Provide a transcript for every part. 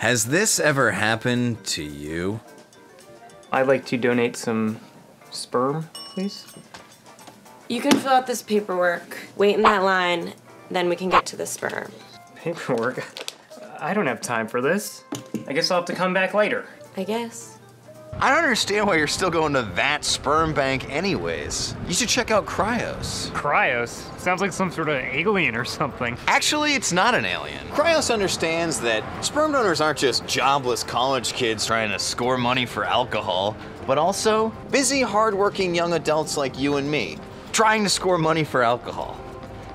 Has this ever happened to you? I'd like to donate some sperm, please. You can fill out this paperwork, wait in that line, then we can get to the sperm. Paperwork? I don't have time for this. I guess I'll have to come back later. I guess. I don't understand why you're still going to that sperm bank anyways. You should check out Cryos. Cryos? Sounds like some sort of alien or something. Actually, it's not an alien. Cryos understands that sperm donors aren't just jobless college kids trying to score money for alcohol, but also busy, hardworking young adults like you and me, trying to score money for alcohol.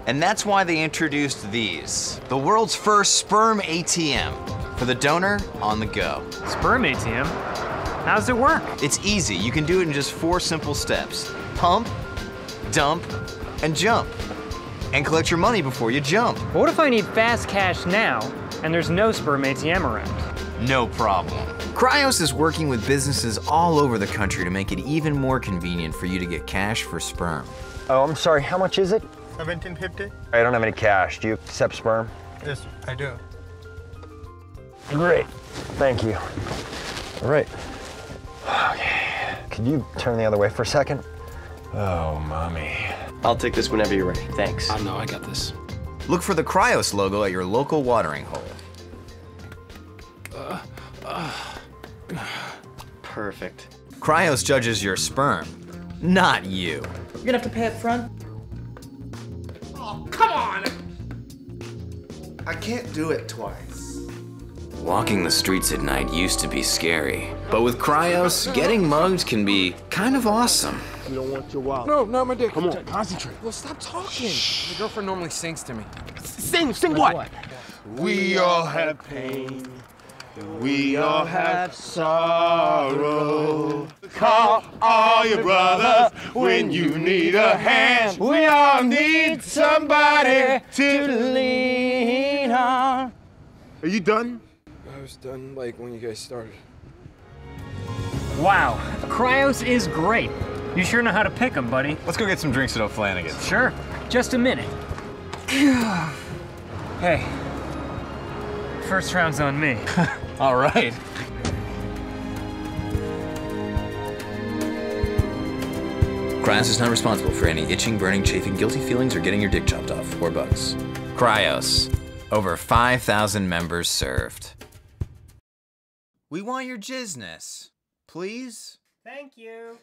And that's why they introduced these, the world's first sperm ATM for the donor on the go. Sperm ATM? How does it work? It's easy. You can do it in just 4 simple steps. Pump, dump, and jump. And collect your money before you jump. But what if I need fast cash now and there's no sperm ATM around? No problem. Cryos is working with businesses all over the country to make it even more convenient for you to get cash for sperm. Oh, I'm sorry. How much is it? $17.50. I don't have any cash. Do you accept sperm? Yes, I do. Great. Thank you. All right. Okay. Could you turn the other way for a second? Oh, mommy. I'll take this whenever you're ready. Thanks. I know, I got this. Look for the Cryos logo at your local watering hole. Perfect. Cryos judges your sperm, not you. You're gonna have to pay up front. Oh, come on! I can't do it twice. Walking the streets at night used to be scary, but with Cryos, getting mugged can be kind of awesome. You don't want your wallet. No, not my dick. Come on, concentrate. Well, stop talking. Shh. My girlfriend normally sings to me. Sing like what? We all have pain. We all have sorrow. Call all your brothers when you need a hand. We all need somebody to lean on. Are you done? I was done, like, when you guys started. Wow, Cryos is great. You sure know how to pick them, buddy. Let's go get some drinks at O'Flanagan's. Sure, just a minute. Hey, first round's on me. All right. Cryos is not responsible for any itching, burning, chafing, guilty feelings, or getting your dick chopped off, or bugs. Cryos, over 5,000 members served. We want your jizzness, please. Thank you.